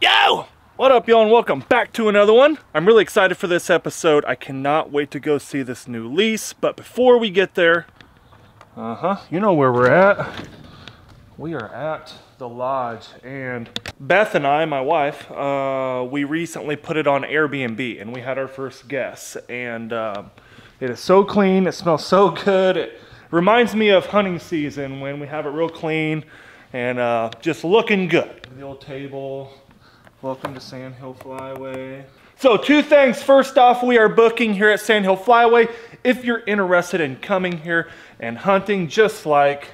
Yo! What up, y'all, and welcome back to another one. I'm really excited for this episode. I cannot wait to go see this new lease, but before we get there, you know where we're at. We are at the lodge, and Beth and I, my wife, we recently put it on Airbnb, and we had our first guests, and it is so clean, it smells so good. It reminds me of hunting season when we have it real clean and just looking good. The old table. Welcome to Sandhill Flyway. So two things. First off, we are booking here at Sandhill Flyway. If you're interested in coming here and hunting just like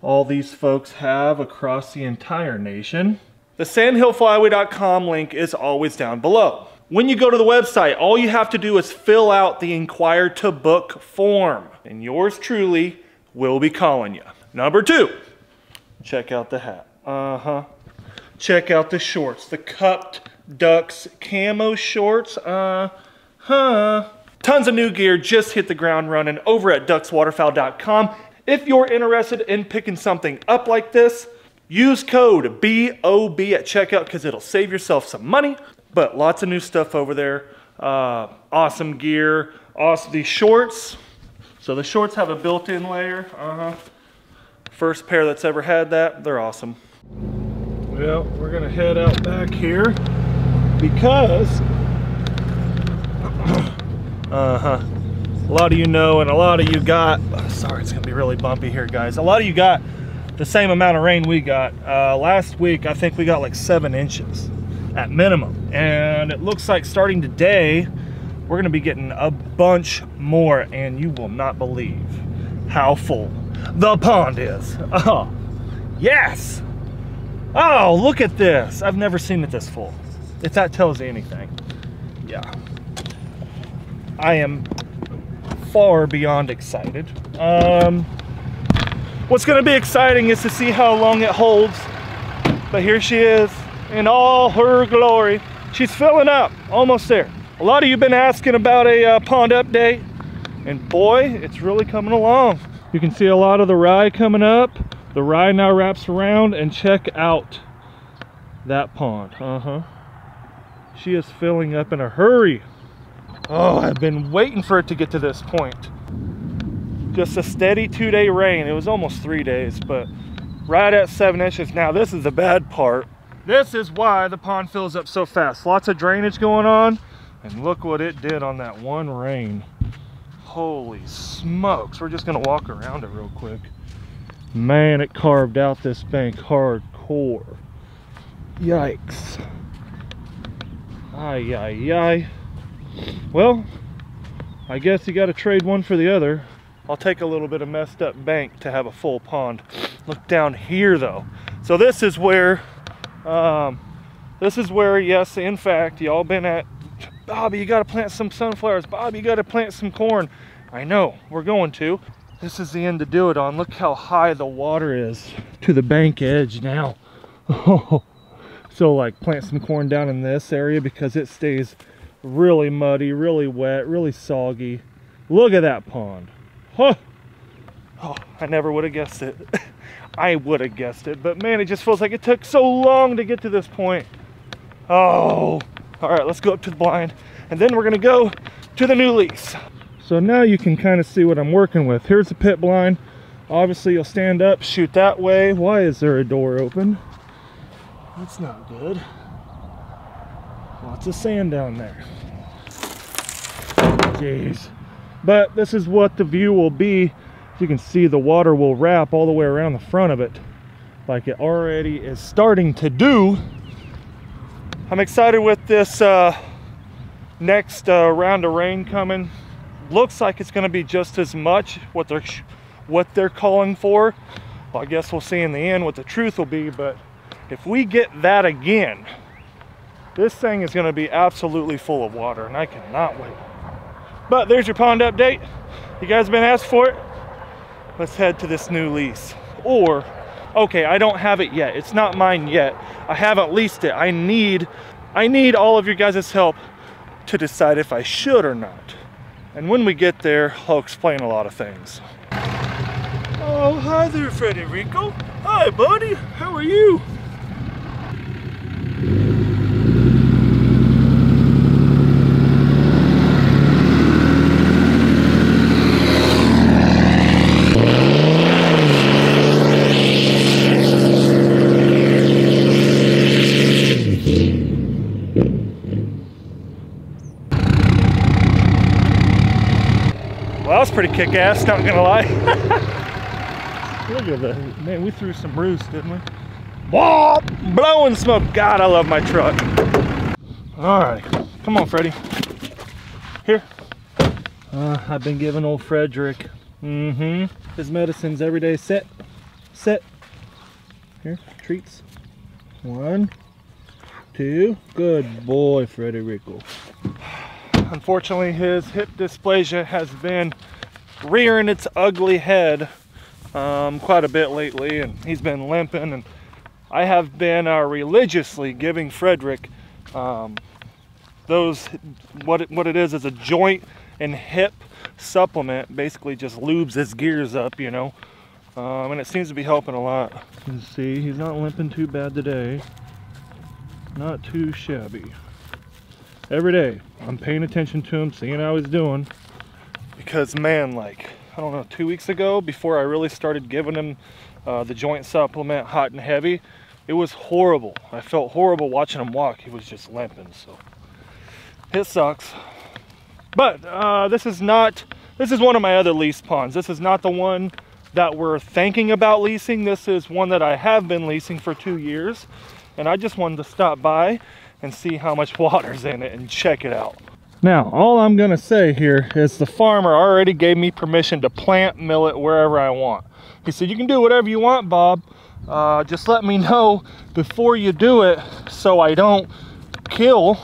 all these folks have across the entire nation, the sandhillflyway.com link is always down below. When you go to the website, all you have to do is fill out the inquire to book form, and yours truly will be calling you. Number two, check out the hat. Check out the shorts, the Cupped Ducks camo shorts. Tons of new gear just hit the ground running over at duckswaterfowl.com. If you're interested in picking something up like this, use code BOB at checkout because it'll save yourself some money. But lots of new stuff over there. Awesome gear. Awesome. These shorts. So the shorts have a built-in layer. First pair that's ever had that. They're awesome. Well, we're going to head out back here because a lot of you know and a lot of you got... Sorry, it's going to be really bumpy here, guys. A lot of you got the same amount of rain we got. Last week, I think we got like 7 inches. At minimum, and it looks like starting today we're going to be getting a bunch more, and you will not believe how full the pond is. Oh yes, oh look at this. I've never seen it this full, if that tells you anything. Yeah, I am far beyond excited. What's going to be exciting is to see how long it holds, but here she is in all her glory. She's filling up, almost there. A lot of you have been asking about a pond update, and boy, it's really coming along. You can see a lot of the rye coming up. The rye now wraps around, and check out that pond. She is filling up in a hurry. Oh, I've been waiting for it to get to this point. Just a steady 2-day rain. It was almost 3 days, but right at 7 inches. Now, this is the bad part. This is why the pond fills up so fast. Lots of drainage going on, and look what it did on that one rain. Holy smokes. We're just gonna walk around it real quick. Man, it carved out this bank hardcore. Yikes. Ay, ay, ay. Well, I guess you gotta trade one for the other. I'll take a little bit of messed up bank to have a full pond. Look down here though. So this is where yes, in fact, y'all been at, Bobby, you gotta plant some sunflowers. Bobby, you gotta plant some corn. I know, we're going to. This is the end to do it on. Look how high the water is to the bank edge now. So like plant some corn down in this area because it stays really muddy, really wet, really soggy. Look at that pond. Huh. Oh, I never would have guessed it. I would have guessed it, but man, it just feels like it took so long to get to this point. Oh, all right, let's go up to the blind, and then we're gonna go to the new lease. So now you can kind of see what I'm working with. Here's the pit blind. Obviously, you'll stand up, shoot that way. Why is there a door open? That's not good. Lots of sand down there. Jeez. But this is what the view will be. You can see the water will wrap all the way around the front of it like it already is starting to do. I'm excited with this next round of rain coming. Looks like it's going to be just as much what they're calling for. Well, I guess we'll see in the end what the truth will be, but if we get that again, this thing is going to be absolutely full of water, and I cannot wait. But there's your pond update. You guys have been asked for it. Let's head to this new lease. Or, okay, I don't have it yet. It's not mine yet. I haven't leased it. I need all of your guys' help to decide if I should or not. And when we get there, I'll explain a lot of things. Oh, hi there, Federico. Hi, buddy. How are you? pretty kick-ass, not gonna lie. Look at that. Man, we threw some roost, didn't we? Whoa! Blowing smoke. God, I love my truck. Alright. Come on, Freddy. Here. I've been giving old Frederick his medicines every day. Sit. Sit. Here. Treats. 1, 2. Good boy, Federico. Unfortunately, his hip dysplasia has been rearing its ugly head quite a bit lately, and he's been limping, and I have been religiously giving Frederick what it is a joint and hip supplement. Basically just lubes his gears up, you know, and it seems to be helping a lot. You see, he's not limping too bad today. Not too shabby. Every day I'm paying attention to him, seeing how he's doing, because man, like, I don't know, 2 weeks ago, before I really started giving him the joint supplement hot and heavy, it was horrible. I felt horrible watching him walk. He was just limping, so it sucks. But this is one of my other lease ponds. This is not the one that we're thinking about leasing. This is one that I have been leasing for 2 years, and I just wanted to stop by and see how much water's in it and check it out. Now, all I'm gonna say here is the farmer already gave me permission to plant millet wherever I want. He said, you can do whatever you want, Bob. Just let me know before you do it so I don't kill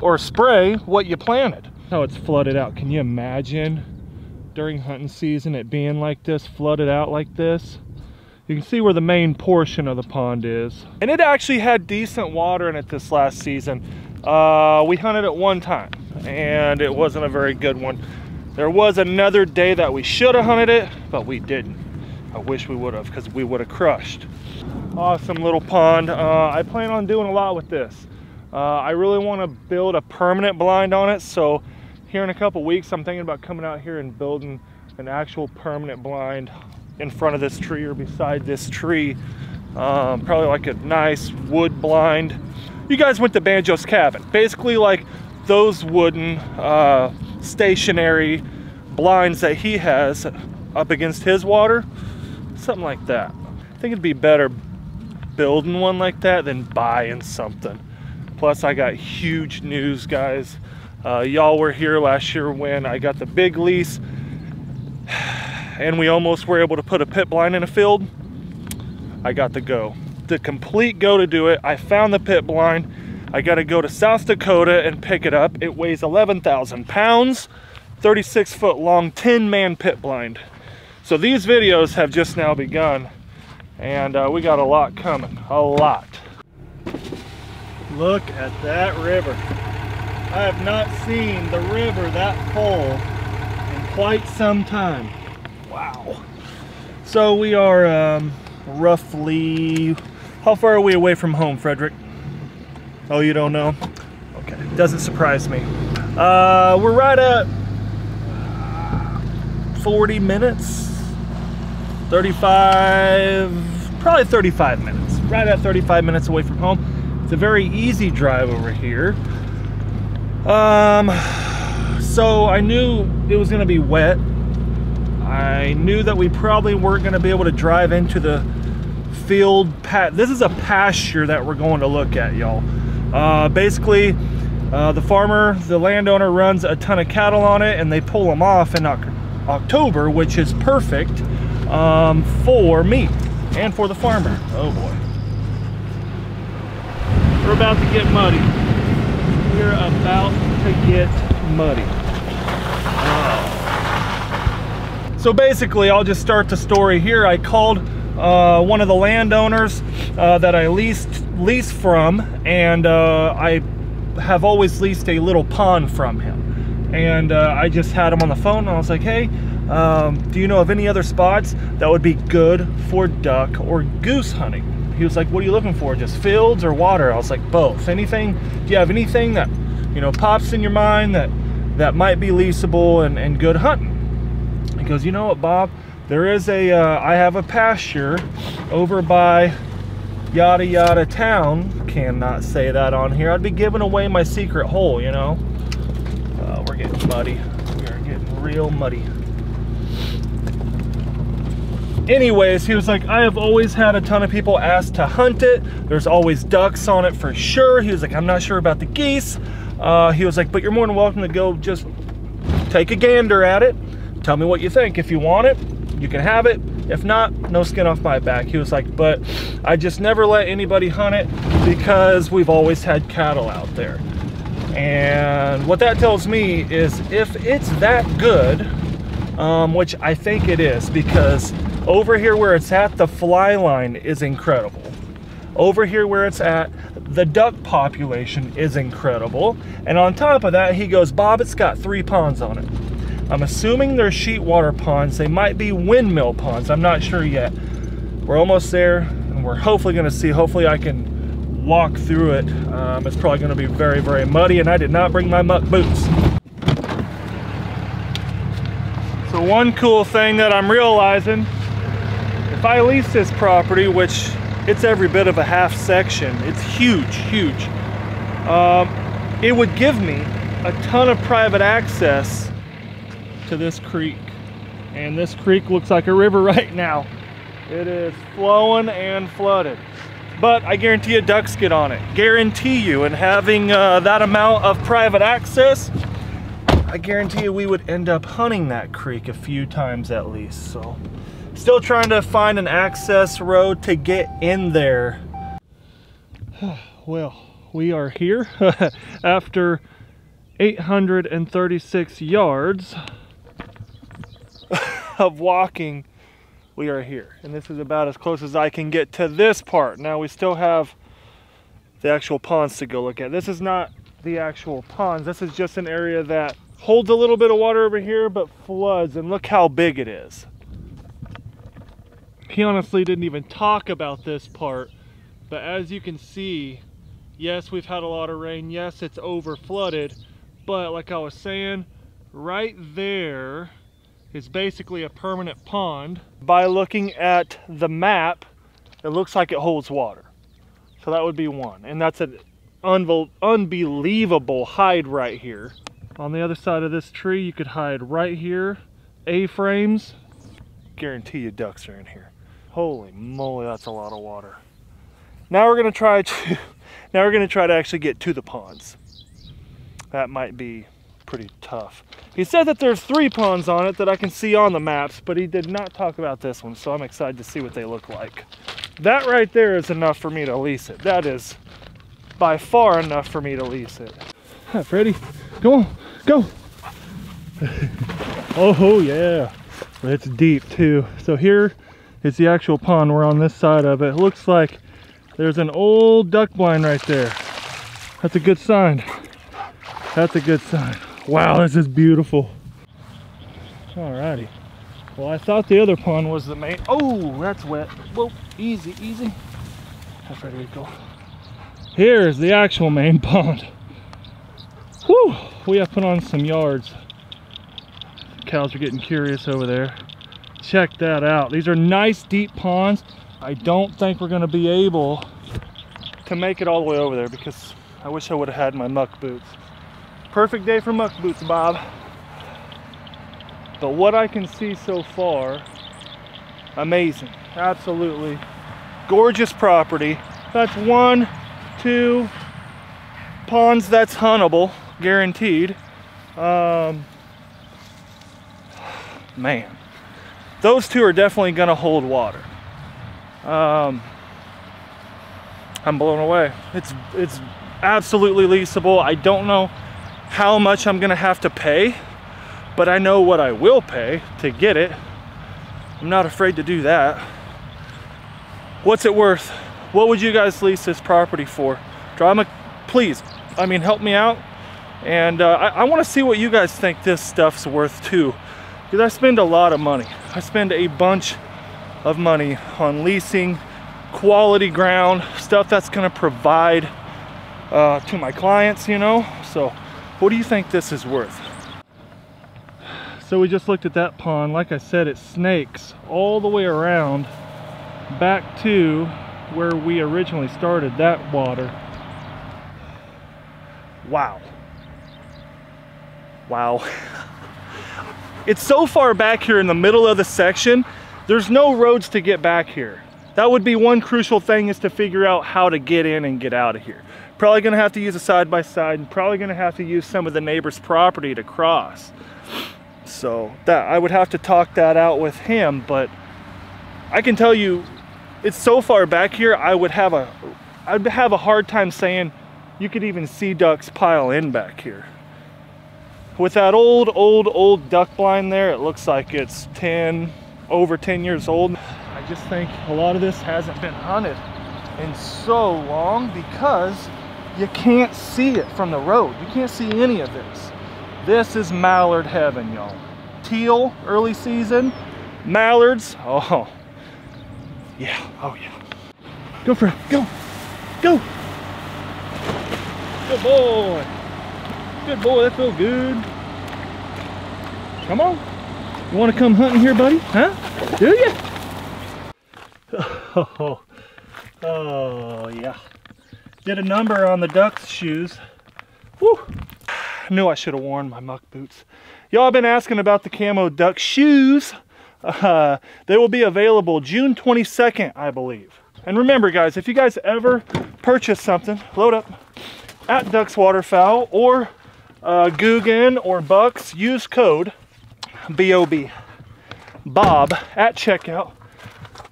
or spray what you planted. Now it's flooded out. Can you imagine during hunting season it being like this, flooded out like this? You can see where the main portion of the pond is. And it actually had decent water in it this last season. We hunted it one time, and it wasn't a very good one. There was another day that we should have hunted it, but we didn't. I wish we would have, because we would have crushed. Awesome little pond. I plan on doing a lot with this. I really want to build a permanent blind on it, so here in a couple weeks, I'm thinking about coming out here and building an actual permanent blind in front of this tree or beside this tree. Probably like a nice wood blind. You guys went to Banjo's Cabin. Basically like those wooden stationary blinds that he has up against his water. Something like that. I think it'd be better building one like that than buying something. Plus I got huge news, guys. Y'all were here last year when I got the big lease, and we almost were able to put a pit blind in a field. I got the complete go to do it. I found the pit blind. I got to go to South Dakota and pick it up. It weighs 11,000 pounds, 36 foot long, 10-man pit blind. So these videos have just now begun, and we got a lot coming, a lot. Look at that river. I have not seen the river that full in quite some time. Wow. So we are roughly, how far are we away from home, Frederick? Oh, you don't know? Okay, doesn't surprise me. We're right at 40 minutes, 35, probably 35 minutes. Right at 35 minutes away from home. It's a very easy drive over here. So I knew it was gonna be wet. I knew that we probably weren't going to be able to drive into the field pat. This is a pasture that we're going to look at, y'all. Basically, the farmer, the landowner, runs a ton of cattle on it, and they pull them off in October, which is perfect for me and for the farmer. Oh boy, we're about to get muddy. We're about to get muddy. So basically, I'll just start the story here. I called one of the landowners that I lease from, and I have always leased a little pond from him. And I just had him on the phone, and I was like, hey, do you know of any other spots that would be good for duck or goose hunting? He was like, what are you looking for, just fields or water? I was like, both. Anything? Do you have anything that, you know, pops in your mind that might be leasable and good hunting? He goes, you know what, Bob, there is a, I have a pasture over by yada yada town. Cannot say that on here. I'd be giving away my secret hole, you know. We're getting muddy. We are getting real muddy. Anyways, he was like, I have always had a ton of people ask to hunt it. There's always ducks on it for sure. He was like, I'm not sure about the geese. He was like, but you're more than welcome to go just take a gander at it. Tell me what you think. If you want it, you can have it. If not, no skin off my back. He was like, but I just never let anybody hunt it because we've always had cattle out there. And what that tells me is if it's that good, which I think it is, because over here where it's at, the fly line is incredible. Over here where it's at, the duck population is incredible. And on top of that, he goes, Bob, it's got 3 ponds on it. I'm assuming they're sheetwater ponds. They might be windmill ponds. I'm not sure yet. We're almost there, and we're hopefully going to see. Hopefully I can walk through it. It's probably going to be very, very muddy, and I did not bring my muck boots. So one cool thing that I'm realizing, if I lease this property, which it's every bit of a half section, it's huge, huge. It would give me a ton of private access to this creek, and this creek looks like a river right now. It is flowing and flooded, but I guarantee you ducks get on it, guarantee you. And having that amount of private access, I guarantee you we would end up hunting that creek a few times at least. So still trying to find an access road to get in there. Well, we are here after 836 yards of walking. We are here, and this is about as close as I can get to this part. Now we still have the actual ponds to go look at. This is not the actual ponds. This is just an area that holds a little bit of water over here but floods, and look how big it is. He honestly didn't even talk about this part, but as you can see, yes, we've had a lot of rain, yes, it's over flooded, but like I was saying, right there is basically a permanent pond. By looking at the map, it looks like it holds water. So that would be one. And that's an unbelievable hide right here. On the other side of this tree, you could hide right here. A-frames. Guarantee you ducks are in here. Holy moly, that's a lot of water. Now we're gonna try to, actually get to the ponds. That might be pretty tough. He said that there's 3 ponds on it that I can see on the maps, but he did not talk about this one, so I'm excited to see what they look like. That right there is enough for me to lease it. That is by far enough for me to lease it. Hi, Freddy. Go on, go. Oh yeah, it's deep too. So here is the actual pond. We're on this side of it. It looks like there's an old duck blind right there. That's a good sign. That's a good sign. Wow, this is beautiful. Alrighty. Well, I thought the other pond was the main. Oh, that's wet. Whoa, easy, easy. Hi, Federico. Here's the actual main pond. Whew, we have put on some yards. Cows are getting curious over there. Check that out. These are nice deep ponds. I don't think we're gonna be able to make it all the way over there because I wish I would have had my muck boots. Perfect day for muck boots, Bob. But what I can see so far, amazing. Absolutely gorgeous property. That's 1, 2 ponds that's huntable, guaranteed. Man, those 2 are definitely gonna hold water. I'm blown away. It's absolutely leasable. I don't know how much I'm gonna have to pay, but I know what I will pay to get it. I'm not afraid to do that. What's it worth? What would you guys lease this property for? Drama, please, I mean, help me out. And I wanna see what you guys think this stuff's worth too, because I spend a lot of money. I spend a bunch of money on leasing quality ground, stuff that's gonna provide to my clients, you know? So, what do you think this is worth? So we just looked at that pond. Like I said, it snakes all the way around back to where we originally started that water. Wow. Wow. It's so far back here in the middle of the section There's no roads to get back here. That would be one crucial thing, is to figure out how to get in and get out of here. Probably gonna have to use a side-by-side, and probably gonna have to use some of the neighbor's property to cross. So that I would have to talk that out with him, but I can tell you, it's so far back here, I'd have a hard time saying you could even see ducks pile in back here. With that old duck blind there, it looks like it's over 10 years old. I just think a lot of this hasn't been hunted in so long because you can't see it from the road. You can't see any of this. This is mallard heaven, y'all. Teal, early season. Mallards, oh. Yeah, oh yeah. Go for it, go, go. Good boy. Good boy, that feels good. Come on. You want to come hunting here, buddy? Huh? Do you? Oh, yeah. Did a number on the duck's shoes. Woo. I knew I should have worn my muck boots. Y'all have been asking about the camo duck shoes. They will be available June 22nd, I believe. And remember, guys, if you guys ever purchase something, load up at Ducks Waterfowl or Googan or Bucks, use code BOB Bob at checkout.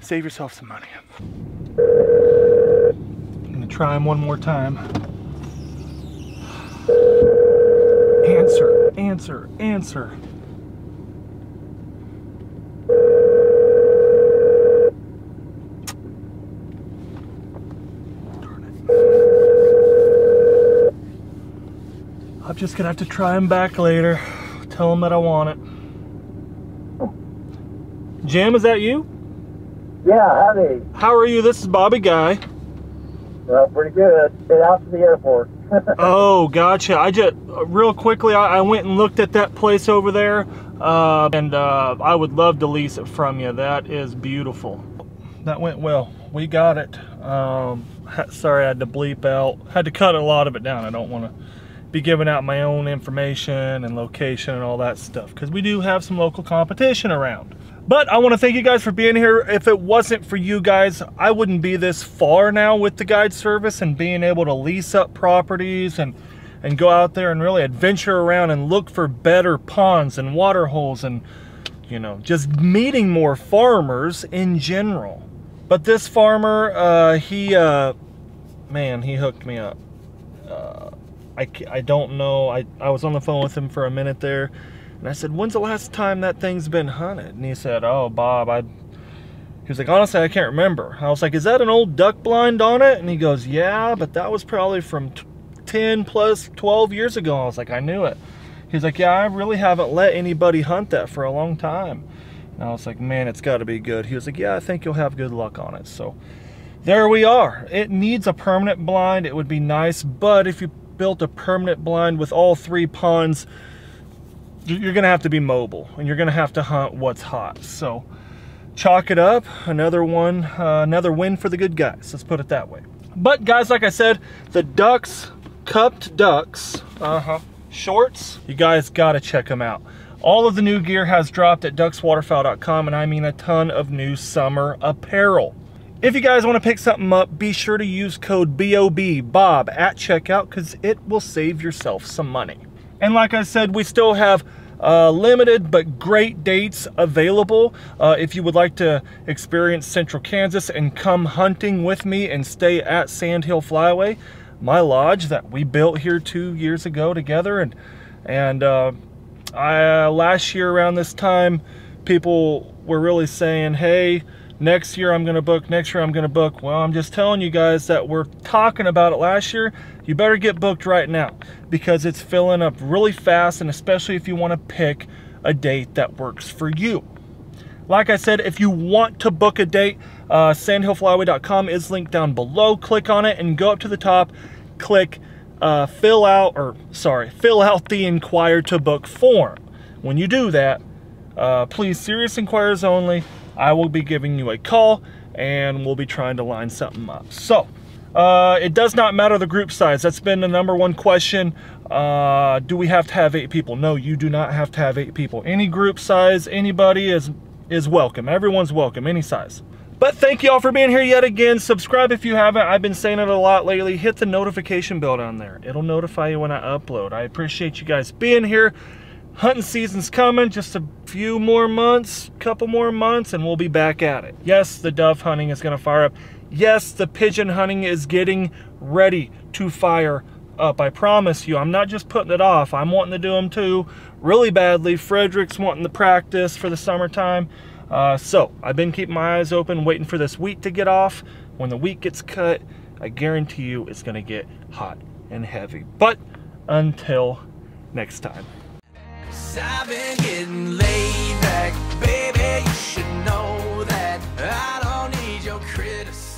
Save yourself some money. I'm gonna try him one more time. Answer, answer, answer. I'm just gonna have to try him back later. Tell him that I want it. Jim, is that you? Yeah, howdy. How are you? This is Bobby Guy. Well, pretty good. Get out to the airport. Oh, gotcha. I just, real quickly, I went and looked at that place over there, and I would love to lease it from you. That is beautiful. That went well. We got it. Sorry, I had to bleep out. Had to cut a lot of it down. I don't want to be giving out my own information and location and all that stuff, because we do have some local competition around. But I want to thank you guys for being here. If it wasn't for you guys, I wouldn't be this far now with the guide service and being able to lease up properties and go out there and really adventure around and look for better ponds and water holes and, you know, just meeting more farmers in general. But this farmer, man, he hooked me up. I don't know. I was on the phone with him for a minute there, and I said, when's the last time that thing's been hunted? And he said, oh, Bob, he was like, honestly, I can't remember. I was like, is that an old duck blind on it? And he goes, yeah, but that was probably from 10 plus 12 years ago. I was like, I knew it. He's like, yeah, I really haven't let anybody hunt that for a long time. And I was like, man, it's got to be good. He was like, yeah, I think you'll have good luck on it. So there we are. It needs a permanent blind. It would be nice, but if you built a permanent blind with all three ponds, you're gonna have to be mobile and you're gonna have to hunt what's hot. So chalk it up, another win for the good guys, let's put it that way. But guys, like I said, the ducks, cupped ducks, shorts, you guys gotta check them out. All of the new gear has dropped at duckswaterfowl.com, and I mean a ton of new summer apparel. If you guys want to pick something up, be sure to use code BOB Bob at checkout, because it will save yourself some money. And like I said, we still have limited but great dates available. If you would like to experience Central Kansas and come hunting with me and stay at Sandhill Flyway, my lodge that we built here 2 years ago together, and last year around this time, people were really saying, hey, next year I'm gonna book, next year I'm gonna book. Well, I'm just telling you guys that we're talking about it last year. You better get booked right now, because it's filling up really fast, and especially if you wanna pick a date that works for you. Like I said, if you want to book a date, sandhillflyway.com is linked down below. Click on it and go up to the top, click fill out the inquire to book form. When you do that, please, serious inquirers only, I will be giving you a call and we'll be trying to line something up. So it does not matter the group size. That's been the #1 question. Do we have to have 8 people? No, you do not have to have 8 people. Any group size, anybody is is welcome. Everyone's welcome, any size. But thank you all for being here yet again. Subscribe if you haven't. I've been saying it a lot lately. Hit the notification bell down there. It'll notify you when I upload. I appreciate you guys being here. Hunting season's coming. Just a few more months, couple more months, and we'll be back at it. Yes, the dove hunting is going to fire up. Yes, the pigeon hunting is getting ready to fire up. I promise you, I'm not just putting it off. I'm wanting to do them too really badly. Frederick's wanting to practice for the summertime. So I've been keeping my eyes open, waiting for this week to get off. When the week gets cut, I guarantee you it's going to get hot and heavy. But until next time. I've been getting laid back, baby, you should know that I don't need your criticism.